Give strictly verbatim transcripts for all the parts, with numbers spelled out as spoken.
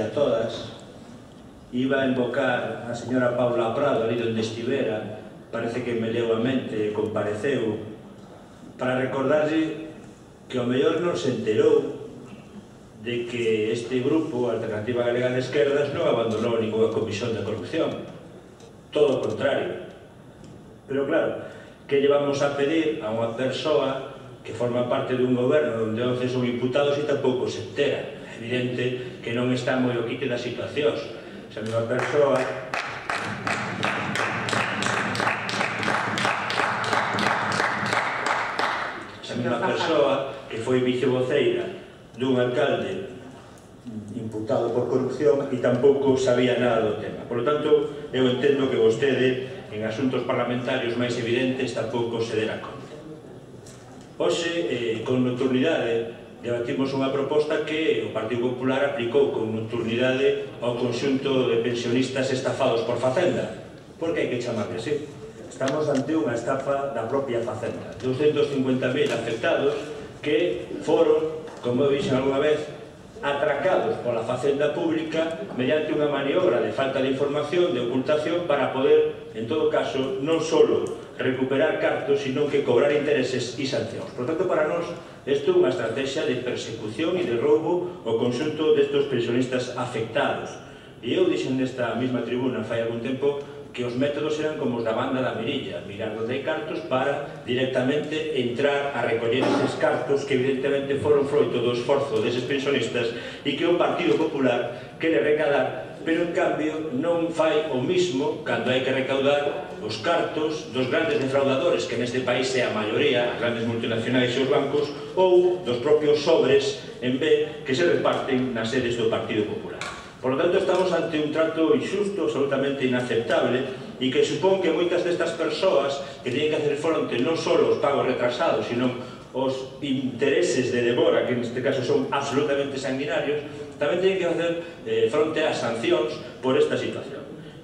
e a todas. Iba a invocar a señora Paula Prado, ali onde estivera, parece que me leu a mente, compareceu, para recordarlle que ao mellor non se enterou de que este grupo, Alternativa Galega de Esquerdas, non abandonou ninguna comisión de corrupción. Todo o contrario. Pero claro, que lle vamos a pedir a unha persoa que forma parte dun goberno onde once son imputados e tampouco se entera? Evidente que non está moi o quite das situacións. Se a mesma persoa Se a mesma persoa que foi vicevoceira dun alcalde imputado por corrupción e tampouco sabía nada do tema. Por lo tanto, eu entendo que vostede en asuntos parlamentarios máis evidentes tampouco se dera conta. Hoxe, con nocturnidade, debatimos unha proposta que o Partido Popular aplicou con nocturnidade ao conxunto de pensionistas estafados por Facenda. Por que hai que chamarle así? Estamos ante unha estafa da propia Facenda. doscientos cincuenta mil afectados que foron, como eu dixen alguna vez, atracados pola Facenda Pública mediante unha maniobra de falta de información, de ocultación, para poder, en todo caso, non só recuperar cartos, sino que cobrar intereses e sancións. Por tanto, para nós, isto é unha estrategia de persecución e de roubo ao conxunto destes pensionistas afectados. E eu dixen nesta mesma tribuna fai algún tempo que os métodos eran como os da banda da mirilla, mirar onde hai cartos para directamente entrar a recoller eses cartos que evidentemente foron froito do esforzo deses pensionistas e que o Partido Popular quere recadar, pero en cambio non fai o mismo cando hai que recaudar os cartos dos grandes defraudadores, que neste país é a maioría, as grandes multinacionais e os bancos, ou dos propios sobres en B que se reparten nas sedes do Partido Popular. Por lo tanto, estamos ante un trato injusto, absolutamente inaceptable, e que supón que moitas destas persoas que teñen que hacer fronte non só os pagos retrasados, senón os intereses de devora, que neste caso son absolutamente sanguinarios, tamén teñen que facer fronte ás sancións por esta situación.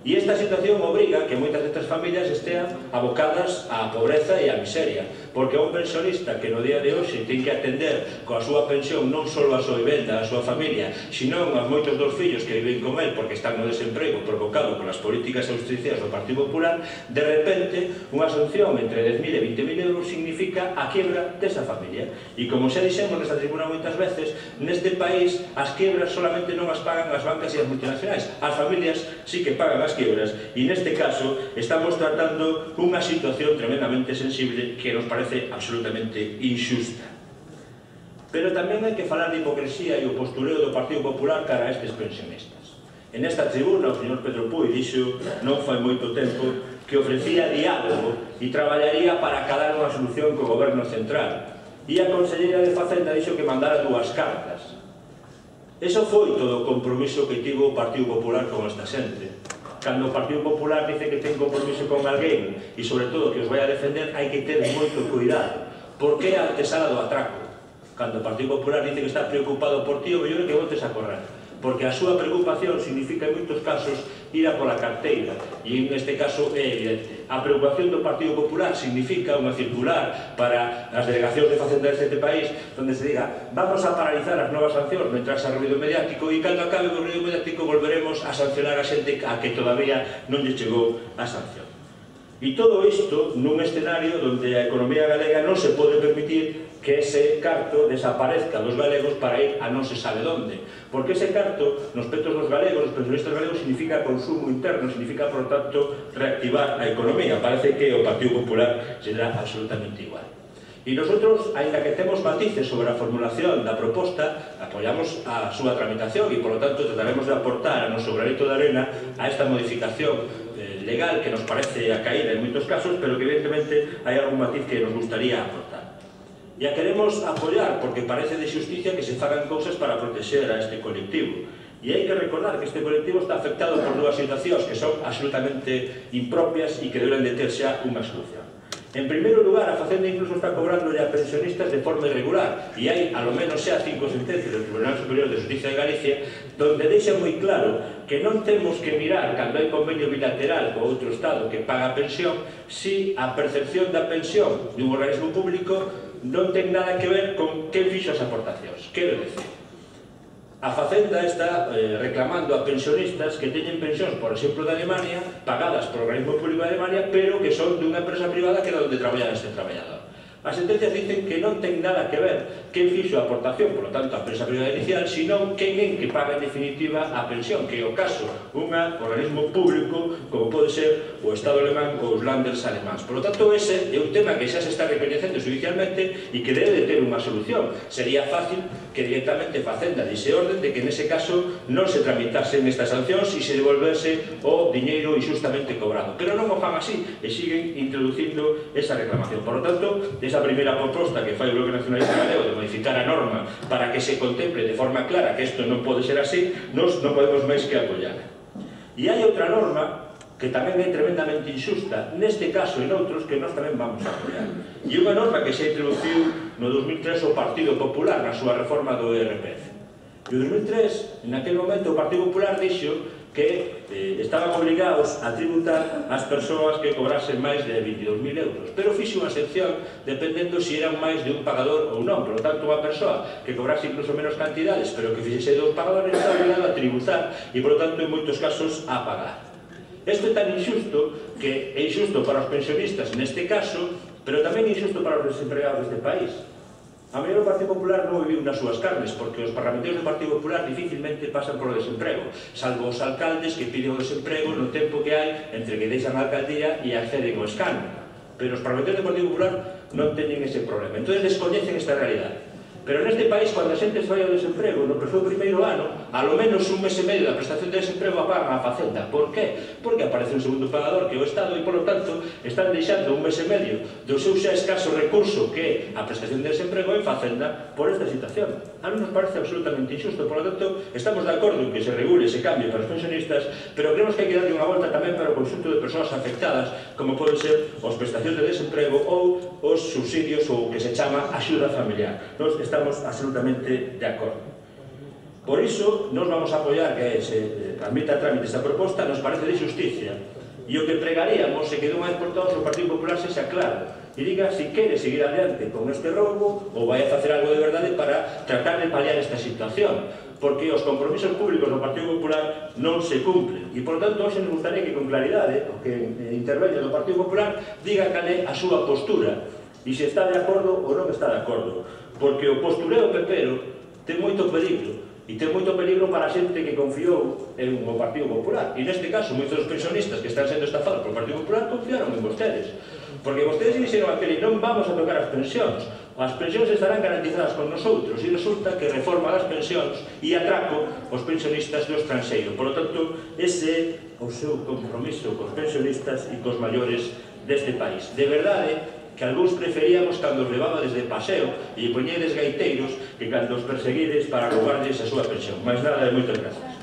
E esta situación obriga que moitas destas familias estean abocadas á pobreza e á miseria, porque un pensionista que no día de hoxe ten que atender coa súa pensión non só a súa vivenda, a súa familia, senón aos moitos dos fillos que viven con el porque están no desemprego provocado polas políticas austericidas do Partido Popular, de repente, unha sanción entre dez mil e vinte mil euros significa a quiebra desa familia. E como xa dixemos nesta tribuna moitas veces, neste país as quiebras solamente non as pagan as bancas e as multinacionais, as familias sí que pagan as quiebras, e neste caso estamos tratando unha situación tremendamente sensible que nos parece absolutamente injusta. Pero tamén hai que falar de hipocresía e o postureo do Partido Popular cara a estes pensionistas. En esta tribuna o señor Pedro Puy dixo non fai moito tempo que ofrecía diálogo e traballaría para acadar unha solución co goberno central, e a conselleira de Facenda dixo que mandara dúas cartas. Eso foi todo o compromiso que tivo o Partido Popular con esta xente. Cando o Partido Popular dice que ten compromiso con alguén e sobre todo que os vai a defender, hai que ter moito cuidado, porque é a antesala do atraco. Cando o Partido Popular dice que está preocupado por ti, o mellor é que voltes a correr, porque a súa preocupación significa en moitos casos ir a pola carteira, e neste caso é evidente. A preocupación do Partido Popular significa unha circular para as delegacións de Facenda deste país onde se diga vamos a paralizar as novas sancións mentras a ruido mediático, e cando acabe o ruido mediático volveremos a sancionar a xente a que todavía non lle chegou a sanción. E todo isto nun escenario onde a economía galega non se pode permitir que ese carto desaparezca dos galegos para ir a non se sabe onde, porque ese carto nos petos dos galegos, nos pensionistas galegos, significa consumo interno, significa, por tanto, reactivar a economía. Parece que o Partido Popular será absolutamente igual. E nosotros, ainda que temos matices sobre a formulación da proposta, apoiamos a súa tramitación e, por lo tanto, trataremos de aportar a noso granito de arena a esta modificación legal que nos parece a caída en moitos casos, pero que evidentemente hai algún matiz que nos gustaría aportar. E a queremos apoiar porque parece de xusticia que se fagan cousas para protexer a este colectivo. E hai que recordar que este colectivo está afectado por dúas situacións que son absolutamente impropias e que deberían de ter xa unha solución. En primeiro lugar, a Facenda incluso está cobrando a pensionistas de forma irregular, e hai, alo menos, xa cinco sentencias do Tribunal Superior de Justicia de Galicia donde deixa moi claro que non temos que mirar, cando hai convenio bilateral co outro Estado que paga a pensión, si a percepción da pensión dun organismo público non ten nada que ver con que fixo as aportacións. Quero dicir, A Facenda está eh, reclamando a pensionistas que teñen pensións, por exemplo, de Alemania, pagadas polo organismo público de Alemania, pero que son dunha empresa privada que era onde traballaba este traballador. As sentencias dicen que non ten nada que ver quen fixo a aportación, polo tanto, a empresa privada inicial, sino quen é que paga en definitiva a pensión, que é o caso un organismo público, como pode ser o Estado alemán ou os Länder alemáns. Polo tanto, ese é un tema que xa se está recoñecendo judicialmente e que debe de ter unha solución. Sería fácil que directamente Facenda dise orden de que nese caso non se tramitasen estas sancións e se devolverse o diñeiro injustamente cobrado. Pero non o fan así e siguen introducindo esa reclamación. Por lo tanto, esa primeira proposta que fai o Bloque Nacionalista Galego de modificar a norma para que se contemple de forma clara que isto non pode ser así, nós non podemos máis que apoiar. E hai outra norma que tamén é tremendamente injusta, neste caso e noutros, que nós tamén vamos a apoiar. E unha norma que se introduciu no dos mil tres o Partido Popular na súa reforma do I R P F. E o dos mil tres, naquele momento, o Partido Popular dixo que eh, estaban obligados a tributar as persoas que cobrasen máis de veintidós mil euros, pero fixe unha excepción dependendo se eran máis de un pagador ou non. Por lo tanto, unha persoa que cobrase incluso menos cantidades, pero que fixese dos pagadores, está obligada a tributar e, por lo tanto, en moitos casos, a pagar. Isto é tan injusto que é injusto para os pensionistas neste caso, pero tamén é injusto para os desempregados deste país. A mellor o Partido Popular non viviu nas súas carnes, porque os parlamentarios do Partido Popular dificilmente pasan polo desemprego, salvo os alcaldes que piden o desemprego no tempo que hai entre que deixan a alcaldía e acceden ao escano. Pero os parlamentarios do Partido Popular non teñen ese problema, entón descoñecen esta realidade. Pero neste país, cando a xente se vai ao desemprego, no seu primeiro ano, alo menos un mes e medio da prestación de desemprego a pagan a Facenda. Por qué? Porque aparece un segundo pagador que é o Estado e, polo tanto, están deixando un mes e medio do seu xa escaso recurso que a prestación de desemprego en Facenda por esta situación. A non nos parece absolutamente injusto, polo tanto, estamos de acordo en que se regule ese cambio para os pensionistas, pero creemos que hai que darlle unha volta tamén para o conxunto de persoas afectadas, como poden ser os prestacións de desemprego ou os subsidios ou o que se chama axuda familiar. Nos estamos Estamos absolutamente de acordo. Por iso, nos vamos a apoiar que se admita a trámite esta proposta. Nos parece de justicia. E o que pregaríamos é que dunha vez por todas o Partido Popular se xa claro e diga se quere seguir adiante con este roubo ou vai a facer algo de verdade para tratar de paliar esta situación, porque os compromisos públicos do Partido Popular non se cumplen e, por tanto, hoxe nos gustaría que con claridade o que intervenga do Partido Popular diga cal é a súa postura e se está de acordo ou non está de acordo, porque o postureo pepero ten moito peligro e ten moito peligro para a xente que confiou en o Partido Popular e neste caso moitos dos pensionistas que están sendo estafados polo Partido Popular confiaron en vostedes, porque vostedes dixeron aquel non vamos a tocar as pensións, as pensións estarán garantizadas con nosotros e resulta que reforma das pensións e atraco os pensionistas do estranxeiro. Por lo tanto, ese é o seu compromiso cos pensionistas e cos maiores deste país. De verdade que algúns preferíamos cando os levabades de paseo e poñedes gaiteiros que cando os perseguides para roubarles a súa pensión. Mais nada, e moitas grazas.